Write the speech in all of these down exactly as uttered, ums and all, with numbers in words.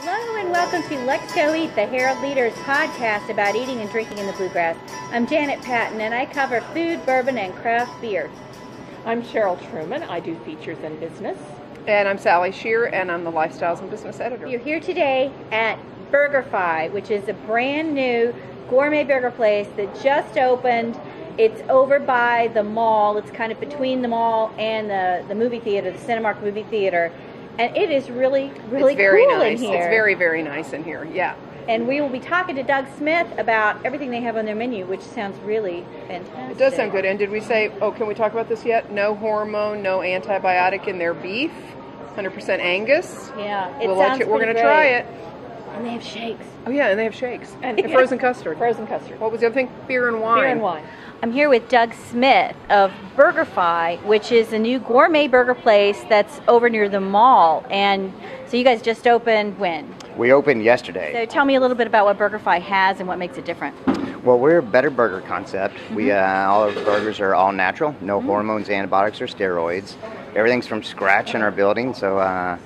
Hello and welcome to Let's Go Eat, the Herald Leaders podcast about eating and drinking in the bluegrass. I'm Janet Patton and I cover food, bourbon, and craft beer. I'm Cheryl Truman. I do features in business. And I'm Sally Shear and I'm the Lifestyles and Business Editor. You're here today at BurgerFi, which is a brand new gourmet burger place that just opened. It's over by the mall. It's kind of between the mall and the, the movie theater, the Cinemark movie theater. And it is really, really cool in here. It's very, very nice in here, yeah. And we will be talking to Doug Smith about everything they have on their menu, which sounds really fantastic. It does sound good. And did we say, oh, can we talk about this yet? No hormone, no antibiotic in their beef, one hundred percent Angus. Yeah, it we'll sounds you, We're going to try it. And they have shakes. Oh, yeah, and they have shakes. And, and frozen custard. Frozen custard. What was the other thing? Beer and wine. Beer and wine. I'm here with Doug Smith of BurgerFi, which is a new gourmet burger place that's over near the mall. And so you guys just opened when? We opened yesterday. So tell me a little bit about what BurgerFi has and what makes it different. Well, we're a better burger concept. Mm-hmm. We uh, all our burgers are all natural, no mm-hmm. hormones, antibiotics, or steroids. Everything's from scratch in our building, so uh,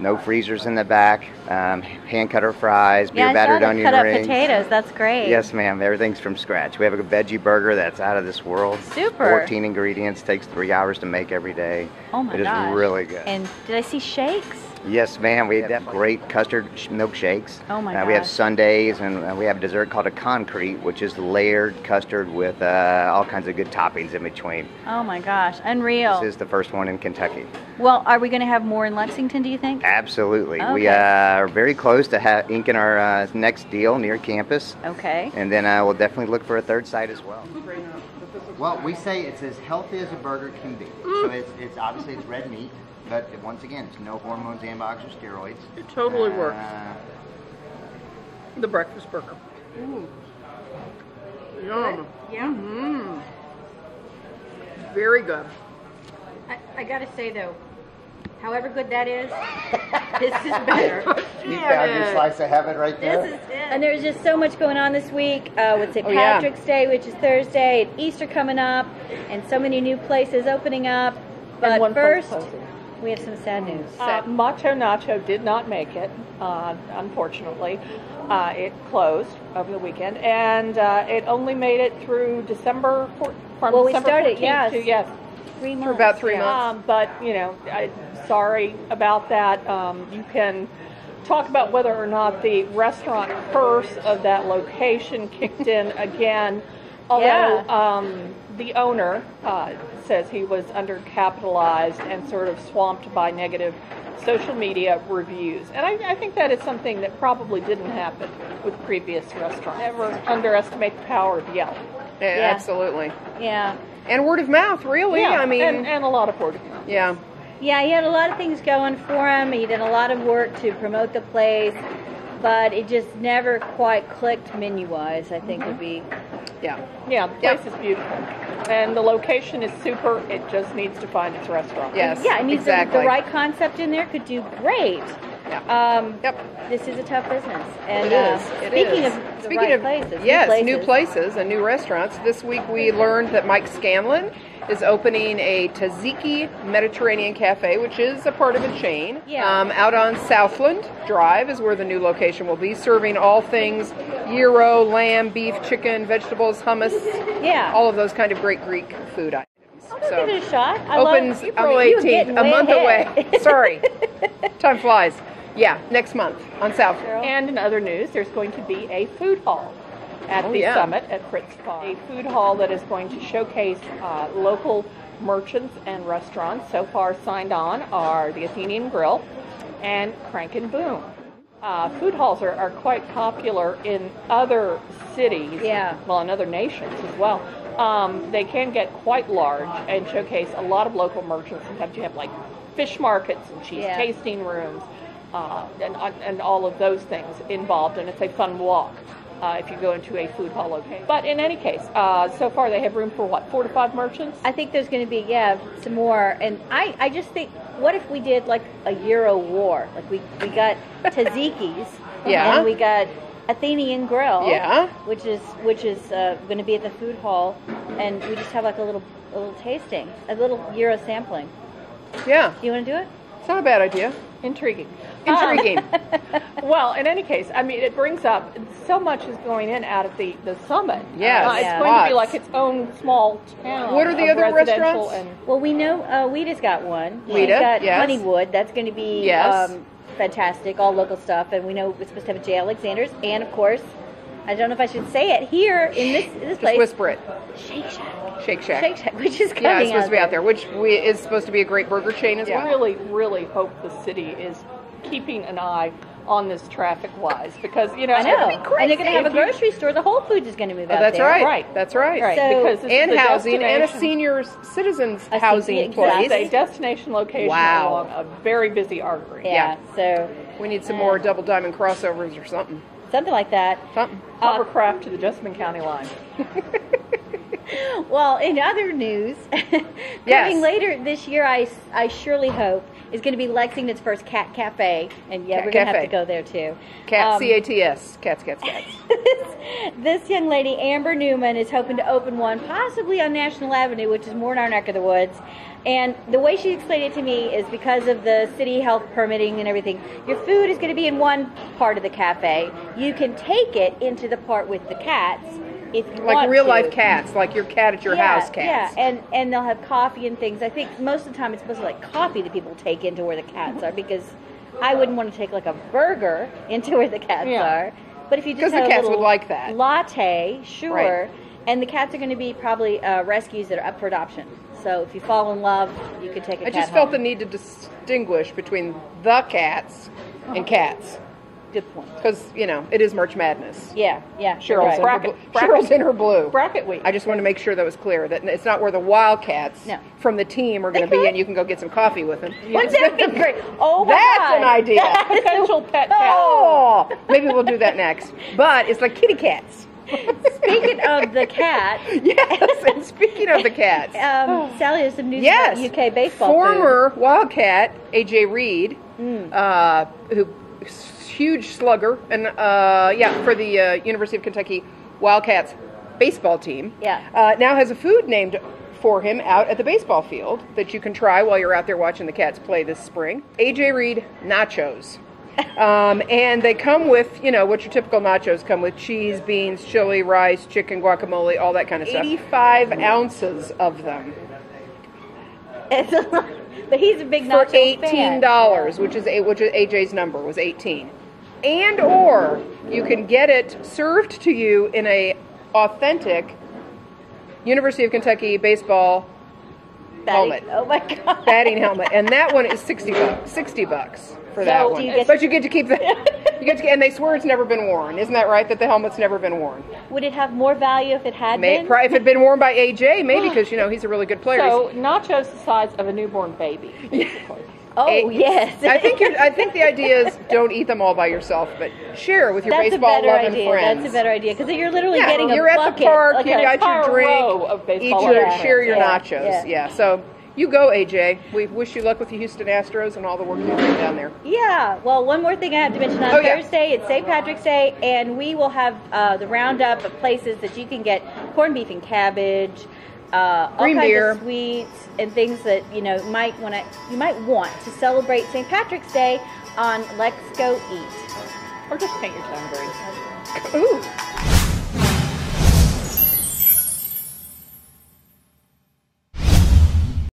no freezers in the back, um, hand cutter fries, beer yeah, battered onion cut rings. Cut up potatoes, that's great. Yes, ma'am, everything's from scratch. We have a veggie burger that's out of this world. Super. fourteen ingredients, takes three hours to make every day. Oh my god. It is gosh. really good. And did I see shakes? Yes, ma'am, we have great custard milkshakes. Oh my uh, god. We have sundaes and uh, we have a dessert called a concrete, which is layered custard with uh, all kinds of good toppings in between. Oh my gosh, unreal. This is the first one in Kentucky. Well, are we going to have more in Lexington, do you think? Absolutely. Okay. We uh, are very close to ha inking our uh, next deal near campus. Okay. And then uh, we'll definitely look for a third site as well. Well, we say it's as healthy as a burger can be. Mm. So it's, it's obviously it's red meat. But once again, it's no hormones, antibiotics, or steroids. It totally uh, works. The breakfast burger. Ooh. Yum. Yeah. Mm-hmm. Very good. I, I gotta say though, however good that is, this is better. You found your slice of heaven right there. This is it. And there's just so much going on this week. Uh, with Saint Oh, Patrick's yeah. Day, which is Thursday, and Easter coming up, and so many new places opening up. But and one first. We have some sad news. Uh, Macho Nacho did not make it, uh, unfortunately. Uh, it closed over the weekend, and uh, it only made it through December fourth. From well, December we started, fourteenth yes. to yes, three months. For about three yeah. months. Um, but you know, I, sorry about that. Um, you can talk about whether or not the restaurant curse of that location kicked in again. Although yeah. um, the owner uh, says he was undercapitalized and sort of swamped by negative social media reviews. And I, I think that is something that probably didn't happen with previous restaurants. Never underestimate the power of Yelp. Yeah, yeah. Absolutely. Yeah. And word of mouth, really. Yeah, I mean, and, and a lot of word of mouth. Yeah. Yeah, he had a lot of things going for him. He did a lot of work to promote the place, but it just never quite clicked menu-wise, I think mm-hmm. would be... Yeah, yeah. The place yeah. is beautiful, and the location is super. It just needs to find its restaurant. Yes, yeah. It needs exactly. the, the right concept in there. Could do great. Yeah. Um, yep. This is a tough business. And, it is. Uh, it speaking is. of the speaking right of places, yes, new places. new places and new restaurants. This week we learned that Mike Scanlon is opening a Taziki's Mediterranean Cafe, which is a part of a chain. Yeah. Um, out on Southland Drive is where the new location will be, serving all things gyro, lamb, beef, chicken, vegetables, hummus. Yeah. All of those kind of great Greek food items. I'll so, give it a shot. I opens April eighteenth, a month ahead. away. Sorry, time flies. Yeah, next month on South. And in other news, there's going to be a food hall at oh, the yeah. summit at Fritz Park. A food hall that is going to showcase uh, local merchants and restaurants. So far signed on are the Athenian Grill and Crank and Boom. Uh, food halls are, are quite popular in other cities, yeah. well, in other nations as well. Um, they can get quite large and showcase a lot of local merchants. Sometimes you have like fish markets and cheese yeah. tasting rooms. Uh, and, and all of those things involved, and it's a fun walk uh, if you go into a food hall location. But in any case, uh, so far they have room for what, four to five merchants? I think there's going to be, yeah, some more. And I, I just think, what if we did like a gyro war? Like we, we got Taziki's, yeah. and we got Athenian Grill, yeah. which is which is uh, going to be at the food hall, and we just have like a little a little tasting, a little gyro sampling. Yeah. You want to do it? It's not a bad idea. Intriguing. Intriguing. Um, Well, in any case, I mean, it brings up so much is going in out of the, the summit. Yes. Uh, it's yeah. going Lots. to be like its own small town. What are the other restaurants? And, well, we know uh, Weeda's got one. Weeda, Weeda got yes. Honeywood. That's going to be yes. um, fantastic, all local stuff. And we know we're supposed to have a J. Alexander's. And, of course, I don't know if I should say it here in this this place. Just whisper it. Shake Shack. Shake Shack. Shake Shack, which is coming Yeah, it's supposed to be out there, which we, is supposed to be a great burger chain as yeah. well. I really, really hope the city is keeping an eye on this traffic-wise, because, you know, I know. It's going to be crazy. And they're going to have a grocery store. The Whole Foods is going to move oh, out that's there. That's right. That's right. right. So, because this and is housing, and a senior citizens a housing exactly. place. It's a destination location wow. along a very busy artery. Yeah, yeah. So we need some uh, more double diamond crossovers or something. Something like that. Something. Uh, Hovercraft to the Jessamine County line. Well, in other news, coming yes. later this year, I, I surely hope, is going to be Lexington's first Cat Cafe. And yeah, cat we're going to have to go there too. Cat, um, C A T S. Cats, cats, cats. this, this young lady, Amber Newman, is hoping to open one possibly on National Avenue, which is more in our neck of the woods. And the way she explained it to me is because of the city health permitting and everything, your food is going to be in one part of the cafe. You can take it into the part with the cats. If you like want real to. life cats, like your cat at your yeah, house cats. Yeah, and, and they'll have coffee and things. I think most of the time it's supposed to be like coffee that people take into where the cats are, because I wouldn't want to take like a burger into where the cats yeah. are. But if you just have the cats a would like that. latte, sure. Right. And the cats are going to be probably uh, rescues that are up for adoption. So if you fall in love, you could take a I cat I just felt home. the need to distinguish between the cats oh. and cats. Good point. Because, you know, it is March Madness. Yeah, yeah. Cheryl's, right. bracket, in, her bracket, Cheryl's in her blue. Bracket week. I just want to make sure that was clear, that it's not where the Wildcats no. from the team are going to be, and you can go get some coffee with them. Wouldn't that be great? Oh, my That's God. an idea. That Potential pet cat. Oh, maybe we'll do that next. But it's like kitty cats. Speaking of the cat. Yes, and speaking of the cats. um, Sally, there's some news yes. about U K baseball. Former food. Wildcat, A J Reed, mm. uh, who... huge slugger, and uh, yeah, for the uh, University of Kentucky Wildcats baseball team. Yeah. Uh, now has a food named for him out at the baseball field that you can try while you're out there watching the Cats play this spring. A J Reed nachos. Um, and they come with, you know, what your typical nachos come with: cheese, beans, chili, rice, chicken, guacamole, all that kind of stuff. eighty-five ounces of them. It's a lot. But he's a big nacho for eighteen dollars, which is a, which is A J's number was eighteen, and or you can get it served to you in a authentic University of Kentucky baseball batting helmet. Oh my God, batting helmet, and that one is sixty bucks. Sixty bucks for so that one, you but you get to keep that. You get to, and they swear it's never been worn. Isn't that right? That the helmet's never been worn. Would it have more value if it had May, been? Probably if it had been worn by A J, maybe, because you know he's a really good player. So nachos the size of a newborn baby. oh a, yes. I think you're, I think the idea is don't eat them all by yourself, but share with your That's baseball loving idea. friends. That's a better idea, because you're literally yeah, getting you're a bucket. You're at the park. Like you got your drink. Of baseball eat your yeah, share your yeah, nachos. Yeah. yeah. So. You go, A J. We wish you luck with the Houston Astros and all the work you're doing down there. Yeah. Well, one more thing I have to mention on oh, yeah. Thursday, it's Saint Patrick's Day, and we will have uh, the roundup of places that you can get corned beef and cabbage, uh, all kinds beer. of sweets, and things that you know might want to you might want to celebrate Saint Patrick's Day on Let's Go Eat, or just paint your town green. Ooh.